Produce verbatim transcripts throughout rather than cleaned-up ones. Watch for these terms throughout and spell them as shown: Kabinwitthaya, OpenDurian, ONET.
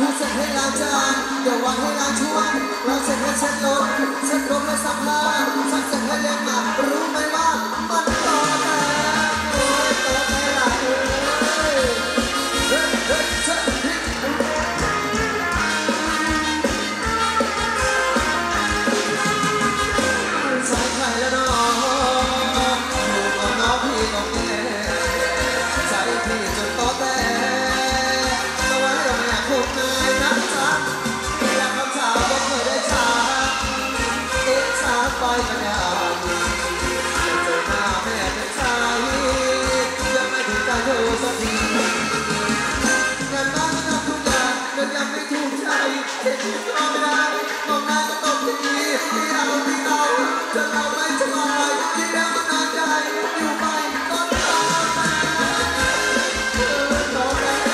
ทุกเส้นให้ล้างจานอย่าวางให้ล้างชวนล้างเส้นให้เช็ดลมเช็ดลมให้ซักผ้าซักเส้นให้เล็บมารู้ไหมว่ามันต่อกันโอ้ยต่อไปล่ะเอ้ยเฮ้ยเฮ้ยเฮ้ยสายไข่แล้วน้องอยู่กับน้องพี่น้องแม่ใจพี่จนต่อแต่ไปกันยามจะเจอหน้าแม่เป็นชายยังไม่ถึงใจเธอสักทีงานบ้านก็ทำทุกอย่างก็ยังไม่ถูกใจเห็นที่รอไม่ได้มองหน้าก็ตกทีที่เราไม่เอาจะเราไม่จะลอยที่เดิมมันนานใจอยู่ไปก็ต้องไปเธอต้องไปเ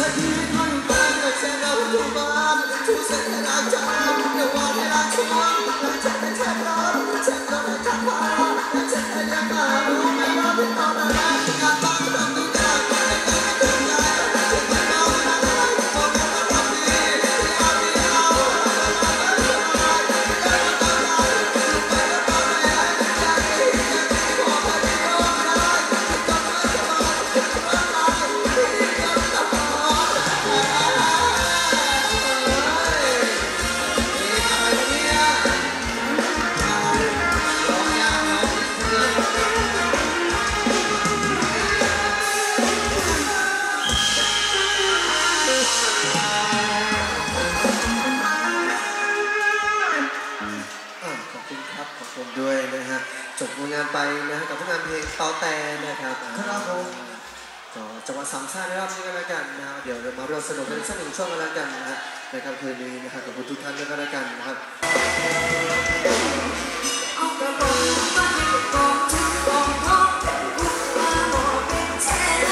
ส้นให้ล้างจานอย่าวางให้ล้างช้อนล้างเช็ดให้เช็ดลมเช็ดลมให้ซักผ้าล้างเช็ดให้เล็บมารู้ไหมว่าพี่ต้องอะไรงานบ้านก็ทำทุกอย่างแต่ยังไม่ถึงใจเช็ดให้น้องละลายโอ้แม่มาทำดีที่เอาที่เอาไปนะกับผลงานเพลงเตาแตนนะครับครับผมก็จังหวัดสามชาตินะครับนี่ก็แล้วกันนะครับเดี๋ยวเรามาร่วมสนุกกันสักหนึ่งช่วงกันแล้วกันนะในค่ำคืนนี้นะครับกับทุกท่านด้วยกันแล้วกันนะครับเอากระป๋องมาให้กองทุกกองทองบุกมาโมเป็นแชร์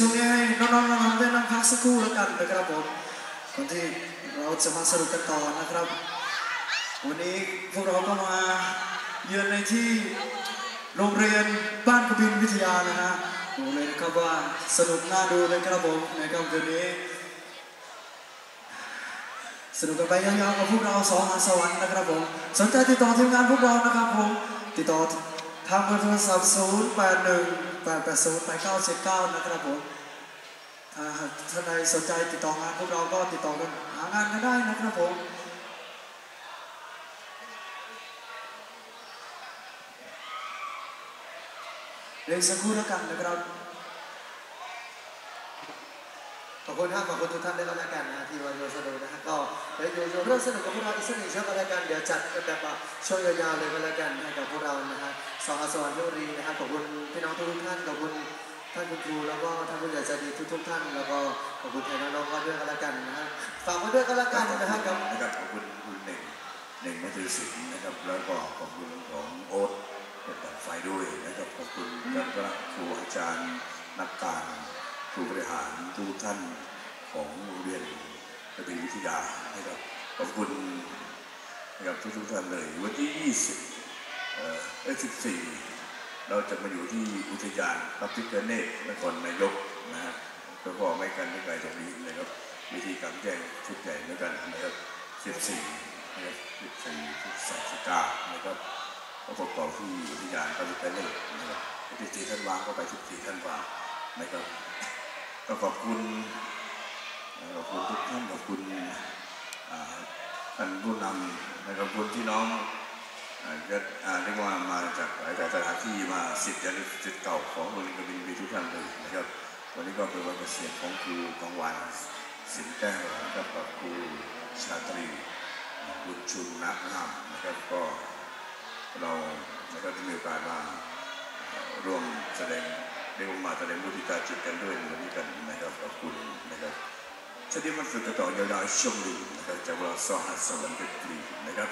ศูนย์ แปด หนึ่ง แปด แปด ศูนย์ แปด เก้า เจ็ด เก้านะครับผม เลยสักครู่แล้วกันนะครับขอบคุณครับขอบคุณทุกท่านได้รับการนะที่วันนี้สะดวกนะฮะก็ได้อยู่ๆร่วมสนุกกับพวกเราอีกสักหนึ่งช่วงรายการเดี๋ยวจัดกันแบบว่าช่วยยาวๆเลยกันนะครับขอบคุณพี่น้องทุกท่านขอบคุณท่านคุณครูแล้วก็ท่านผู้ใหญ่ใจดีทุกๆท่านแล้วก็ขอบคุณทางน้องๆด้วยกันแล้วกันนะฮะฝากไว้ด้วยกันแล้วกันนะครับขอบคุณคุณเน่งเน่งมาถือศีลนะครับแล้วก็ขอบคุณทางพระครูอาจารย์ นักการครูบริหารทุกท่านของโรงเรียนระเบียบวิทยานะครับขอบคุณนะครับทุกๆท่านเลยวันที่ ยี่สิบ เอ่อ สิบสี่ เราจะมาอยู่ที่อุทยานพระพิฆเนศนครนายกนะฮะแล้วก็ไม่กันไม่ไกลจากนี้นะครับวิธีการแจ้งชุดใหญ่ด้วยกันนะครับ ประกอบต่อที่อุทยานพระพิฆเนศนะครับ สิบสี่ ธันวาคม ไป สิบสี่ ธันวาคมนะครับ ขอบคุณท่านขอบคุณท่านผู้นำนะครับขอบคุณที่น้องเรียกว่ามาจากหลายสถานที่มาสิบเดือนสิบเก่าของโรงเรียนกบินทร์วิทุท่านเลยนะครับวันนี้ก็เป็นวันเกษียณของครูกลางวันสินแก้วนะครับกับครูชาตรีบุญชุมนักนามนะครับก็ เราก็ได้มีโอกาสมาร่วมแสดงเรียกว่ามาแสดงมุทิตาจิตกันด้วยเหมือนกันนะครับขอบคุณนะครับจะได้มาฝึกต่อยาวๆช่วงหนึ่งนะครับจากเราสหัสสวรรค์เทพนะครับ